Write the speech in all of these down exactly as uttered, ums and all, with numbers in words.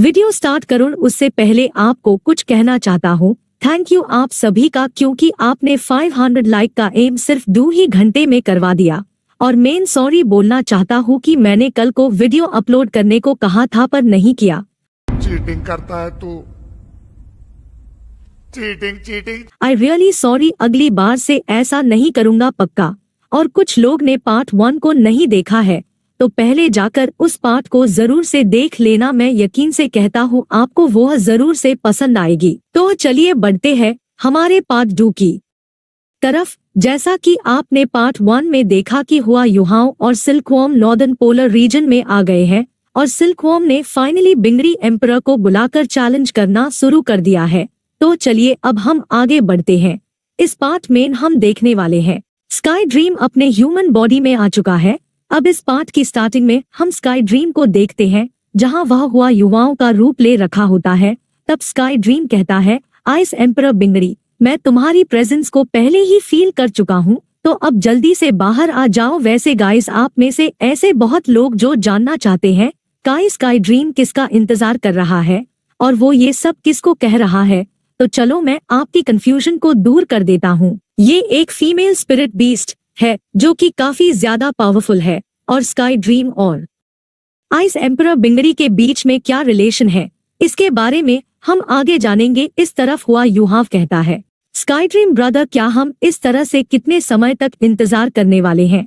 Video start करूं उससे पहले आपको कुछ कहना चाहता हूं। थैंक यू आप सभी का, क्योंकि आपने पाँच सौ लाइक का एम सिर्फ दो ही घंटे में करवा दिया। और मैं सॉरी बोलना चाहता हूं कि मैंने कल को वीडियो अपलोड करने को कहा था पर नहीं किया। चीटिंग करता है तू, cheating cheating. I really sorry, अगली बार से ऐसा नहीं करूँगा पक्का। और कुछ लोग ने पार्ट वन को नहीं देखा है तो पहले जाकर उस पार्ट को जरूर से देख लेना। मैं यकीन से कहता हूँ आपको वह जरूर से पसंद आएगी। तो चलिए बढ़ते हैं हमारे पार्ट टू की तरफ। जैसा कि आपने पार्ट वन में देखा कि हुआ युहाओ और सिल्कवर्म नॉर्दर्न पोलर रीजन में आ गए हैं और सिल्कवर्म ने फाइनली बिंग दी एम्परर को बुलाकर चैलेंज करना शुरू कर दिया है। तो चलिए अब हम आगे बढ़ते हैं। इस पार्ट में हम देखने वाले हैं स्काई ड्रीम अपने ह्यूमन बॉडी में आ चुका है। अब इस पार्ट की स्टार्टिंग में हम स्काई ड्रीम को देखते हैं जहां वह हुआ युवाओं का रूप ले रखा होता है। तब स्काई ड्रीम कहता है, आइस एम्परर बिंग दी, मैं तुम्हारी प्रेजेंस को पहले ही फील कर चुका हूं, तो अब जल्दी से बाहर आ जाओ। वैसे गाइस, आप में से ऐसे बहुत लोग जो जानना चाहते हैं गाइस स्काई ड्रीम किसका इंतजार कर रहा है और वो ये सब किसको कह रहा है, तो चलो मैं आपकी कंफ्यूजन को दूर कर देता हूँ। ये एक फीमेल स्पिरिट बीस्ट है जो कि काफी ज्यादा पावरफुल है। और स्काई ड्रीम और आइस एम्परर बिंग दी के बीच में क्या रिलेशन है इसके बारे में हम आगे जानेंगे। इस तरफ हुआ युहाव कहता है, स्काई ड्रीम ब्रदर, क्या हम इस तरह से कितने समय तक इंतजार करने वाले हैं?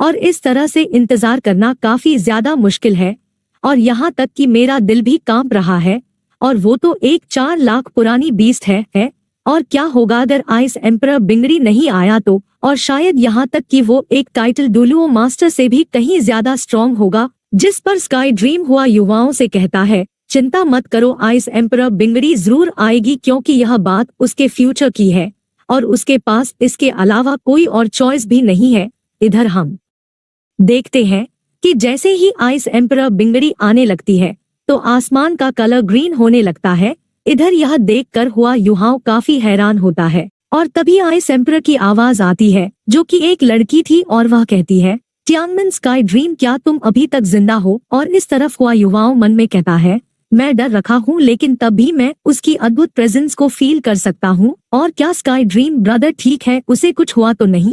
और इस तरह से इंतजार करना काफी ज्यादा मुश्किल है और यहाँ तक कि मेरा दिल भी कांप रहा है। और वो तो एक चार लाख पुरानी बीस्ट है, है? और क्या होगा अगर आइस एम्परर बिंग दी नहीं आया तो? और शायद यहाँ तक कि वो एक टाइटल डुलुओ मास्टर से भी कहीं ज्यादा स्ट्रॉन्ग होगा। जिस पर स्काई ड्रीम हुआ युवाओं से कहता है, चिंता मत करो, आइस एम्परर बिंग दी जरूर आएगी, क्योंकि यह बात उसके फ्यूचर की है और उसके पास इसके अलावा कोई और चॉइस भी नहीं है। इधर हम देखते हैं कि जैसे ही आइस एम्परर बिंग दी आने लगती है तो आसमान का कलर ग्रीन होने लगता है। इधर यह देखकर हुआ युहाओ काफी हैरान होता है और तभी आइस एम्परर की आवाज आती है जो कि एक लड़की थी और वह कहती है, टियानमेन स्काई ड्रीम, क्या तुम अभी तक जिंदा हो? और इस तरफ हुआ युवाओं मन में कहता है, मैं डर रखा हूँ लेकिन तब भी मैं उसकी अद्भुत प्रेजेंस को फील कर सकता हूँ। और क्या स्काई ड्रीम ब्रदर ठीक है, उसे कुछ हुआ तो नहीं?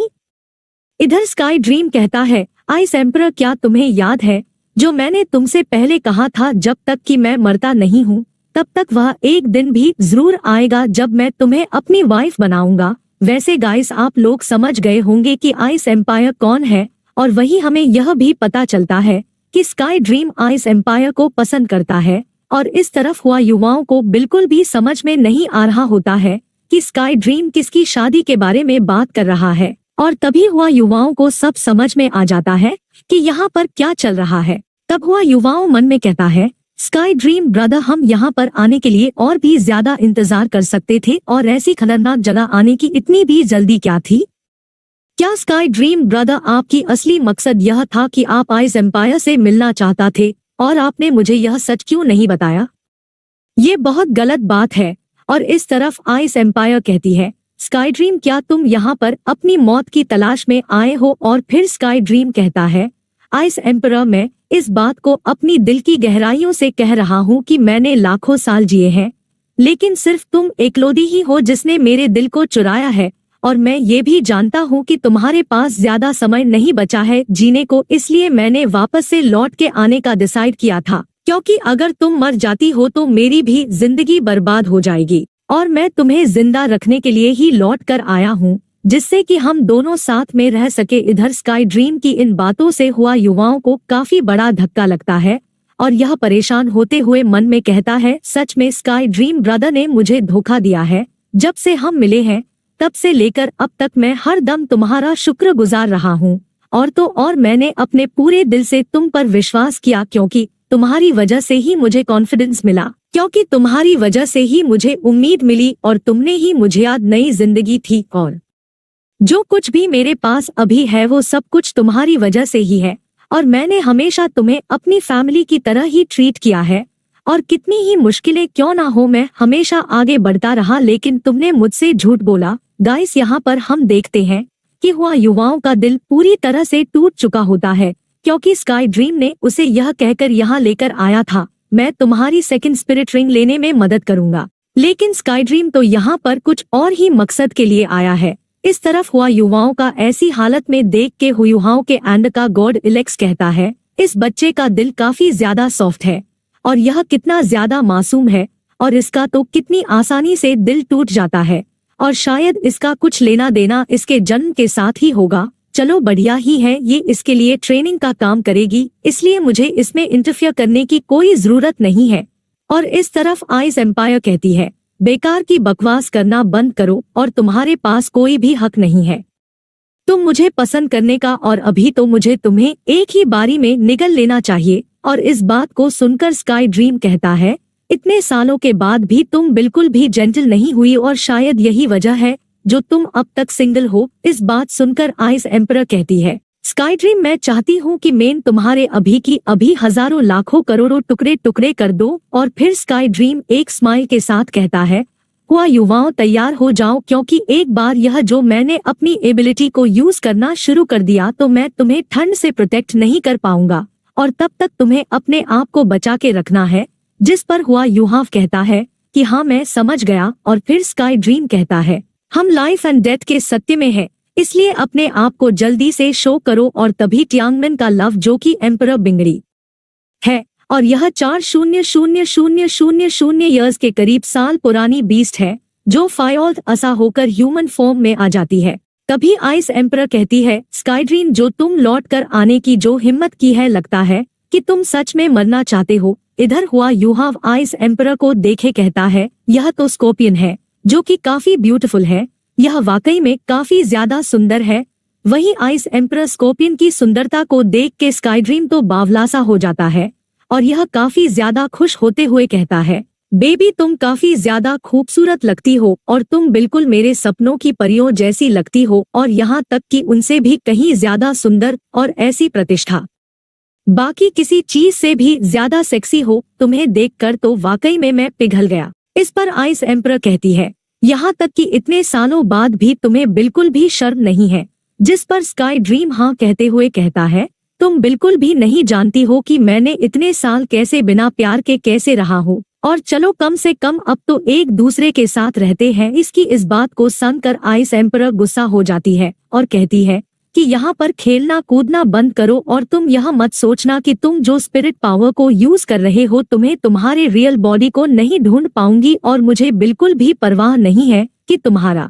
इधर स्काई ड्रीम कहता है, आइस एम्परर, क्या तुम्हें याद है जो मैंने तुमसे पहले कहा था, जब तक कि मैं मरता नहीं हूँ तब तक वह एक दिन भी जरूर आएगा जब मैं तुम्हें अपनी वाइफ बनाऊंगा। वैसे गाइस, आप लोग समझ गए होंगे कि आइस एम्पायर कौन है और वही हमें यह भी पता चलता है कि स्काई ड्रीम आइस एम्पायर को पसंद करता है। और इस तरफ हुआ युवाओं को बिल्कुल भी समझ में नहीं आ रहा होता है कि स्काई ड्रीम किसकी शादी के बारे में बात कर रहा है। और तभी हुआ युवाओं को सब समझ में आ जाता है कि यहाँ पर क्या चल रहा है। तब हुआ युवाओं मन में कहता है, स्काई ड्रीम ब्रदर, हम यहाँ पर आने के लिए और भी ज्यादा इंतजार कर सकते थे और ऐसी खतरनाक जगह आने की इतनी भी जल्दी क्या थी? क्या स्काई ड्रीम ब्रदर, आपकी असली मकसद यह था कि आप आइस एम्पायर से मिलना चाहता थे और आपने मुझे यह सच क्यों नहीं बताया? ये बहुत गलत बात है। और इस तरफ आइस एम्पायर कहती है, स्काई ड्रीम, क्या तुम यहाँ पर अपनी मौत की तलाश में आए हो? और फिर स्काई ड्रीम कहता है, आइस एम्परर, मैं इस बात को अपनी दिल की गहराइयों से कह रहा हूँ कि मैंने लाखों साल जिए हैं लेकिन सिर्फ तुम एकलौती ही हो जिसने मेरे दिल को चुराया है। और मैं ये भी जानता हूँ कि तुम्हारे पास ज्यादा समय नहीं बचा है जीने को, इसलिए मैंने वापस से लौट के आने का डिसाइड किया था, क्योंकि अगर तुम मर जाती हो तो मेरी भी जिंदगी बर्बाद हो जाएगी। और मैं तुम्हें जिंदा रखने के लिए ही लौट कर आया हूँ जिससे कि हम दोनों साथ में रह सके। इधर स्काई ड्रीम की इन बातों से हुआ युवाओं को काफी बड़ा धक्का लगता है और यह परेशान होते हुए मन में कहता है, सच में स्काई ड्रीम ब्रदर ने मुझे धोखा दिया है। जब से हम मिले हैं तब से लेकर अब तक मैं हर दम तुम्हारा शुक्रगुजार रहा हूँ। और तो और मैंने अपने पूरे दिल से तुम पर विश्वास किया, क्योंकि तुम्हारी वजह से ही मुझे कॉन्फिडेंस मिला, क्योंकि तुम्हारी वजह से ही मुझे उम्मीद मिली और तुमने ही मुझे याद नई जिंदगी थी। और जो कुछ भी मेरे पास अभी है वो सब कुछ तुम्हारी वजह से ही है। और मैंने हमेशा तुम्हें अपनी फैमिली की तरह ही ट्रीट किया है और कितनी ही मुश्किलें क्यों ना हो, मैं हमेशा आगे बढ़ता रहा, लेकिन तुमने मुझसे झूठ बोला। गाइस, यहाँ पर हम देखते हैं कि हुआ युवाओं का दिल पूरी तरह से टूट चुका होता है, क्योंकि स्काई ड्रीम ने उसे यह कहकर यहाँ लेकर आया था, मैं तुम्हारी सेकंड स्पिरिट रिंग लेने में मदद करूंगा। लेकिन स्काई ड्रीम तो यहाँ पर कुछ और ही मकसद के लिए आया है। इस तरफ हुआ युवाओं का ऐसी हालत में देख के हुआ युवाओं के एंड का गॉड एलेक्स कहता है, इस बच्चे का दिल काफी ज्यादा सॉफ्ट है और यह कितना ज्यादा मासूम है और इसका तो कितनी आसानी से दिल टूट जाता है और शायद इसका कुछ लेना देना इसके जन्म के साथ ही होगा। चलो बढ़िया ही है, ये इसके लिए ट्रेनिंग का काम करेगी, इसलिए मुझे इसमें इंटरफियर करने की कोई जरूरत नहीं है। और इस तरफ आइस एम्पायर कहती है, बेकार की बकवास करना बंद करो और तुम्हारे पास कोई भी हक नहीं है तुम मुझे पसंद करने का, और अभी तो मुझे तुम्हें एक ही बारी में निगल लेना चाहिए। और इस बात को सुनकर स्काई ड्रीम कहता है, इतने सालों के बाद भी तुम बिल्कुल भी जेंटल नहीं हुई और शायद यही वजह है जो तुम अब तक सिंगल हो। इस बात सुनकर आइस एम्परर कहती है, स्काई ड्रीम मैं चाहती हूँ कि मैं तुम्हारे अभी की अभी हजारों लाखों करोड़ों टुकड़े टुकड़े कर दो। और फिर स्काई ड्रीम एक स्माइल के साथ कहता है, हुआ युवाओं तैयार हो जाओ, क्योंकि एक बार यह जो मैंने अपनी एबिलिटी को यूज करना शुरू कर दिया तो मैं तुम्हें ठंड से प्रोटेक्ट नहीं कर पाऊंगा और तब तक तुम्हें अपने आप को बचा के रखना है। जिस पर हुआ युहाव कहता है कि हाँ मैं समझ गया। और फिर स्काई ड्रीम कहता है, हम लाइफ एंड डेथ के सत्य में हैं, इसलिए अपने आप को जल्दी से शो करो। और तभी टियांगमेन का लव जो कि एम्परर बिंगड़ी है और यह चार शून्य शून्य शून्य शून्य शून्य ईयर्स के करीब साल पुरानी बीस्ट है जो फायोल्थ असा होकर ह्यूमन फॉर्म में आ जाती है। तभी आइस एम्परर कहती है, स्काई ड्रीम जो तुम लौट कर आने की जो हिम्मत की है, लगता है कि तुम सच में मरना चाहते हो। इधर हुआ युहाव आइस एम्परर को देखे कहता है, यह तो स्कॉर्पियन है जो कि काफी ब्यूटीफुल है, यह वाकई में काफी ज्यादा सुंदर है। वही आइस एम्परर स्कॉर्पियन की सुंदरता को देख के स्काई ड्रीम तो बावलासा हो जाता है और यह काफी ज्यादा खुश होते हुए कहता है, बेबी तुम काफी ज्यादा खूबसूरत लगती हो और तुम बिल्कुल मेरे सपनों की परियों जैसी लगती हो और यहाँ तक कि उनसे भी कहीं ज्यादा सुंदर, और ऐसी प्रतिष्ठा बाकी किसी चीज से भी ज्यादा सेक्सी हो, तुम्हें देखकर तो वाकई में मैं पिघल गया। इस पर आइस एम्परर कहती है, यहाँ तक कि इतने सालों बाद भी तुम्हें बिल्कुल भी शर्म नहीं है। जिस पर स्काई ड्रीम हाँ कहते हुए कहता है, तुम बिल्कुल भी नहीं जानती हो कि मैंने इतने साल कैसे बिना प्यार के कैसे रहा हो, और चलो कम से कम अब तो एक दूसरे के साथ रहते हैं। इसकी इस बात को सुनकर आइस एम्परर गुस्सा हो जाती है और कहती है कि यहाँ पर खेलना कूदना बंद करो और तुम यह मत सोचना कि तुम जो स्पिरिट पावर को यूज कर रहे हो तुम्हें तुम्हारे रियल बॉडी को नहीं ढूंढ पाऊंगी, और मुझे बिल्कुल भी परवाह नहीं है कि तुम्हारा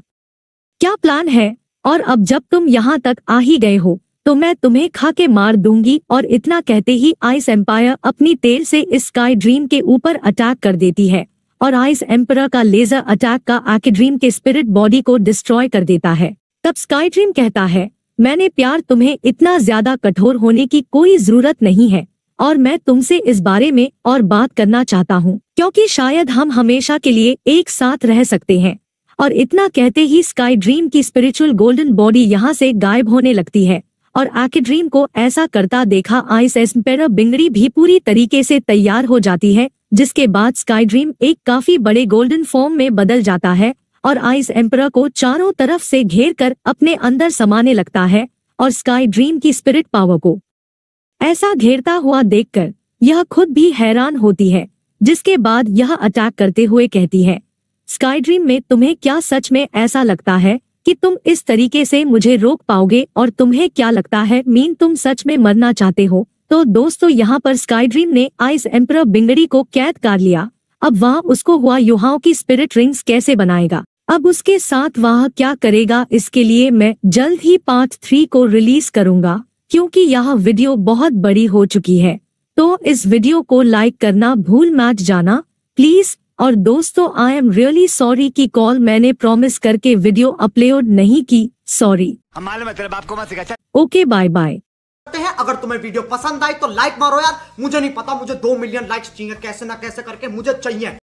क्या प्लान है। और अब जब तुम यहाँ तक आ ही गए हो तो मैं तुम्हें खा के मार दूंगी। और इतना कहते ही आइस एम्पायर अपनी तेल से इस स्काई ड्रीम के ऊपर अटैक कर देती है और आइस एम्परर का लेजर अटैक का आके ड्रीम के स्पिरिट बॉडी को डिस्ट्रॉय कर देता है। तब स्काई ड्रीम कहता है, मैंने प्यार तुम्हें इतना ज्यादा कठोर होने की कोई जरूरत नहीं है और मैं तुमसे इस बारे में और बात करना चाहता हूँ, क्योंकि शायद हम हमेशा के लिए एक साथ रह सकते हैं। और इतना कहते ही स्काई ड्रीम की स्पिरिचुअल गोल्डन बॉडी यहाँ से गायब होने लगती है और आके ड्रीम को ऐसा करता देखा आइस एम्परर बिंगड़ी भी पूरी तरीके से तैयार हो जाती है, जिसके बाद स्काई ड्रीम एक काफी बड़े गोल्डन फॉर्म में बदल जाता है और आइस एम्परर को चारों तरफ से घेर कर अपने अंदर समाने लगता है। और स्काई ड्रीम की स्पिरिट पावर को ऐसा घेरता हुआ देखकर यह खुद भी हैरान होती है, जिसके बाद यह अटैक करते हुए कहती है, स्काई ड्रीम में तुम्हें क्या सच में ऐसा लगता है कि तुम इस तरीके से मुझे रोक पाओगे, और तुम्हें क्या लगता है मीन तुम सच में मरना चाहते हो। तो दोस्तों यहाँ पर स्काई ड्रीम ने आइस एम्परर बिंगड़ी को कैद कर लिया। अब वहाँ उसको हुआ युहाओं की स्पिरिट रिंग्स कैसे बनाएगा, अब उसके साथ वहाँ क्या करेगा, इसके लिए मैं जल्द ही पार्ट थ्री को रिलीज करूंगा, क्योंकि यह वीडियो बहुत बड़ी हो चुकी है। तो इस वीडियो को लाइक करना भूल मत जाना प्लीज। और दोस्तों आई एम रियली सॉरी की कॉल मैंने प्रॉमिस करके वीडियो अपलोड नहीं की, सॉरी। Okay bye bye. अगर तुम्हें वीडियो पसंद आई तो लाइक मारो यार, मुझे नहीं पता मुझे दो मिलियन लाइक्स चाहिए, कैसे ना कैसे करके मुझे चाहिए।